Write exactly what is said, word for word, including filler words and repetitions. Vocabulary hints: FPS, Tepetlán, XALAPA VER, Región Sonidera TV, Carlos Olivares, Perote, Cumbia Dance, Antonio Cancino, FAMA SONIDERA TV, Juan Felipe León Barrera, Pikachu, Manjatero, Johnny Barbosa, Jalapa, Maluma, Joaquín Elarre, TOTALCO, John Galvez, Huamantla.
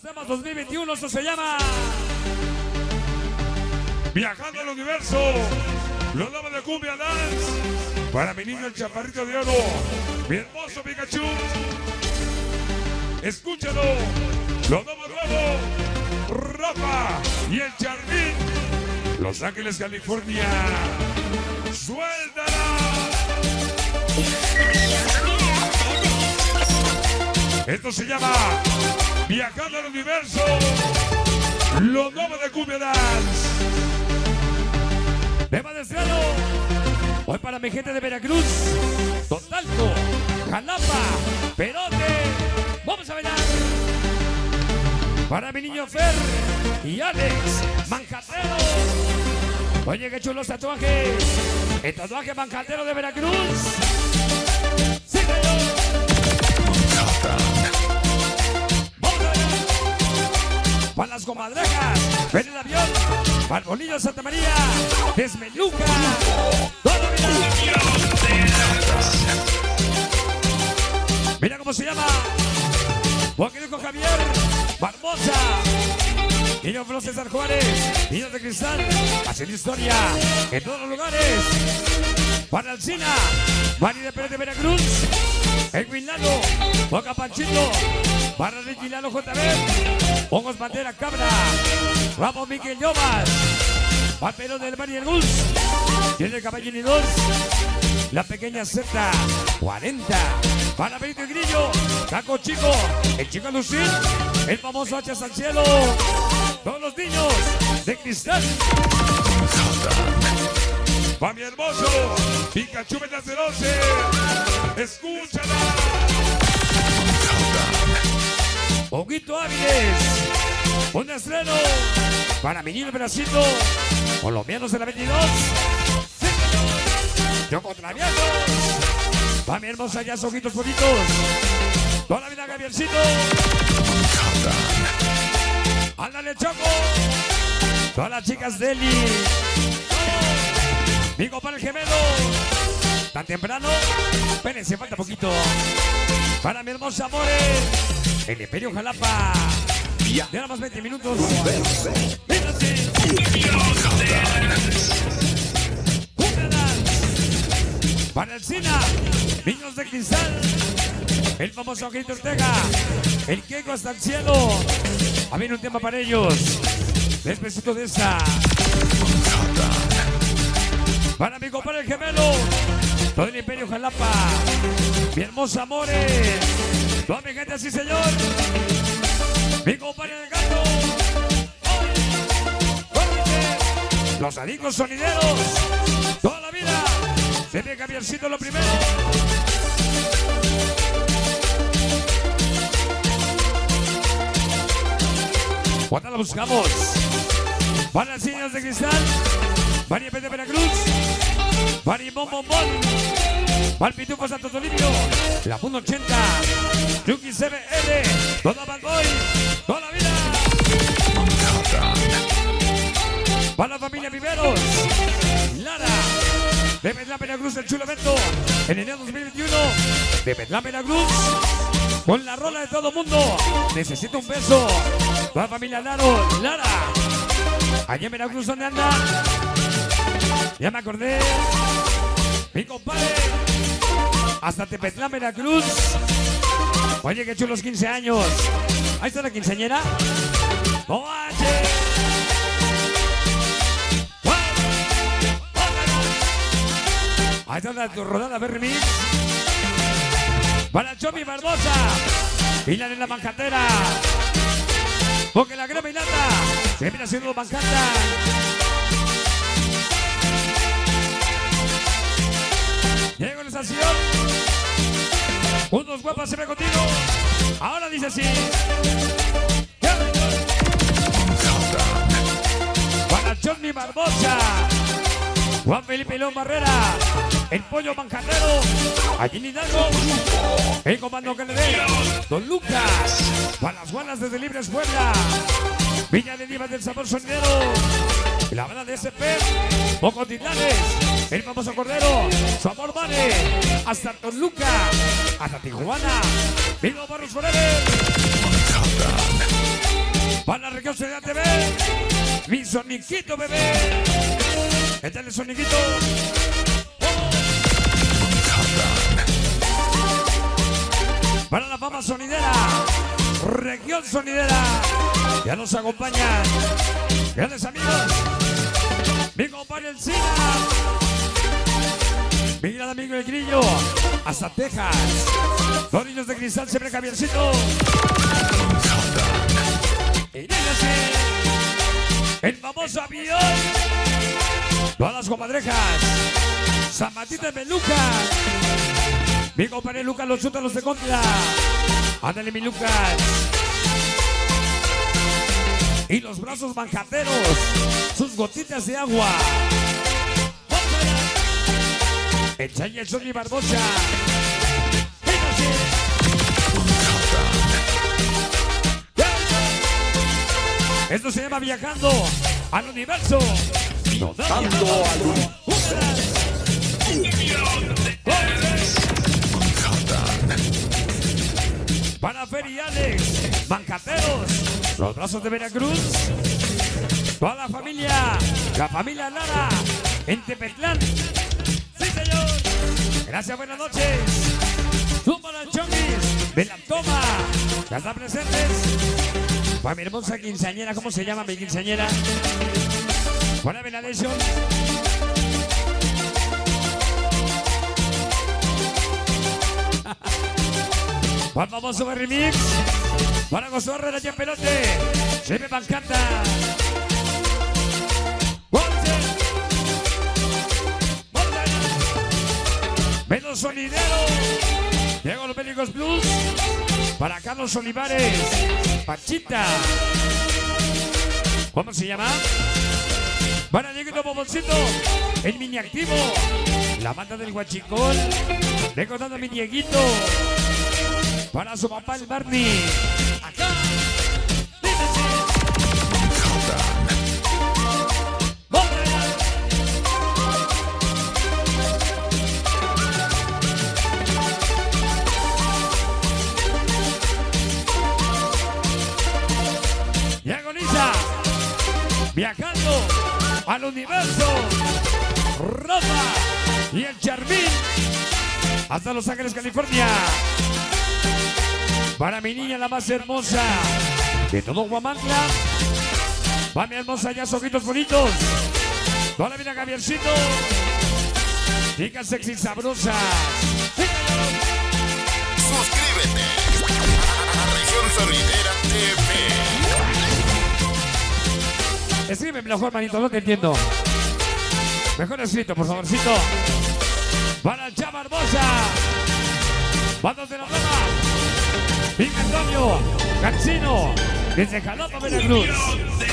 Temas dos mil veintiuno, eso se llama Viajando al Universo. Los damas de Cumbia Dance. Para mi niño el chaparrito de oro, mi hermoso Pikachu. Escúchalo. Los damas nuevos, Rafa y el Jardín, Los Ángeles, California. Suéltala. Esto se llama Viajando al Universo, los nuevos de Cumbia Dance. Tema de cielo, hoy para mi gente de Veracruz, Totalco, Jalapa, Perote, vamos a bailar. Para mi niño Fer y Alex, Manjatero. Oye, qué chulos tatuajes, el tatuaje Manjatero de Veracruz. Para las comadrejas, ven el avión, para el bolillo de Santa María, Desmeluca, todo mira. Mira cómo se llama, Boquerico Javier, Barbosa, niño Flor César Juárez, niños de cristal, haciendo historia en todos los lugares. Para Alcina, Mari de Pérez de Veracruz, Edwin Lalo, Boca Panchito, para Ricky Lalo J B. Ojos Bandera Cabra, Ramos Miguel Llobas, Papelón del Mar y el Gus, tiene el caballo y dos, la pequeña Z, cuarenta, para Benito y Grillo, Taco Chico, el Chico Lucín, el famoso Hachas al Cielo, todos los niños de cristal. Para mi hermoso, Pikachu Metas del once, escúchala. Poquito Áviles, un estreno para mi niño Bracito, colombianos de la veintidós, sí. Yo contravianos, para mi hermosa ya ojitos bonitos, toda la vida Gaviercito, ándale Choco, todas las chicas Deli, mi compadre el gemelo, tan temprano, espérense, falta poquito, para mi hermosa Amores. El Imperio Jalapa. Ya. De nada más veinte minutos. Vénganse. Para el Sina. Niños de cristal. El famoso Grito Ortega. El Keiko hasta el cielo. A ver un tema para ellos. Despacito de esa. Para mi compadre el gemelo. Todo el Imperio Jalapa. Mi hermoso Amores. Toda mi gente, así señor. Mi compañero del gato. ¡Ay! Los adictos sonideros. Toda la vida. Se ve Javiercito lo primero. ¿Cuándo la buscamos? Van las niñas de cristal. Van y Pérez de Veracruz. Van y Bon Bon Bon. Val Pitufo Santo Toribio, la Punto ochenta, Yuki C B L, toda Bad Boy, toda la vida. Para la familia Viveros, Lara, de Petlán, Veracruz, el chulo evento, en enero dos mil veintiuno, de Petlán, Veracruz, con la rola de todo mundo, necesito un beso, toda la familia Laro, Lara, allá en Veracruz, donde anda, ya me acordé, mi compadre. Hasta Tepetlán, Veracruz. Oye, qué chulos quince años. Ahí está la quinceañera. ¡Oye! Ahí está la rodada Ver Remix. Para Chomi Barbosa. Y la de la Manjatera. Porque la grama y lata se viene haciendo Manjata. Llego en la estación, unos guapas se ve contigo, ahora dice así. Para Johnny Barbosa, Juan Felipe León Barrera, el pollo manjatero, allí en Hidalgo, el comando que le dé, Don Lucas, para las guanas desde Libres Puebla, Viña de Divas del Sabor Sonidero, la banda de S P, Pocos Titlanes, el famoso Cordero, su amor vale, hasta Toluca, hasta Tijuana, Vino Barros Forever. Para la Región Sonidera T V, mi soniquito, bebé. Este es el soniquito. Oh. Para la fama sonidera, Región Sonidera. Ya nos acompañan grandes amigos. Mi compadre El Cina. Mi gran amigo El Grillo. Hasta Texas. Los niños de cristal, siempre Javiercito. El famoso avión, todas las comadrejas, San Martín de Meluca, mi compadre Lucas, los chútalos de Contra, ándale mi Lucas, y los brazos manjateros, sus gotitas de agua, el Chay y el Sony Barbosa. Esto se llama Viajando al Universo. No, viajando al universo. Para Fer y Alex, Manjateros, los brazos de Veracruz. Toda la familia, la familia Lara, en Tepetlán. Sí, señor. Gracias, buenas noches. Zumba los chonguis de la toma. Ya están presentes. Para mi hermosa quinceañera, ¿cómo se llama mi quinceañera? Buena Benadesión. Para el famoso Barry Mix. Para Gozorra, la Jan Pelote. Siempre me encanta. Menos Sonidero. Diego Los Bélicos Plus. Para Carlos Olivares, Pachita. ¿Cómo se llama? Para Dieguito Boboncito, el mini activo, la banda del Huachicol, recordando a mi Dieguito. Para su papá el Barney. Acá. Viajando al Universo, Rosa y el Charmín, hasta Los Ángeles, California. Para mi niña, la más hermosa de todo Huamantla. Para mi hermosa, ya ojitos bonitos. Toda la vida, Javiercito. Chicas sexy sabrosas. Suscríbete a Región Sonidera T V. Escríbeme mejor, manito, no te entiendo. Mejor escrito, por favorcito. Para el Chava Hermosa. Bandos de la Roma. Pica Antonio. Cancino. Desde Xalapa, Veracruz.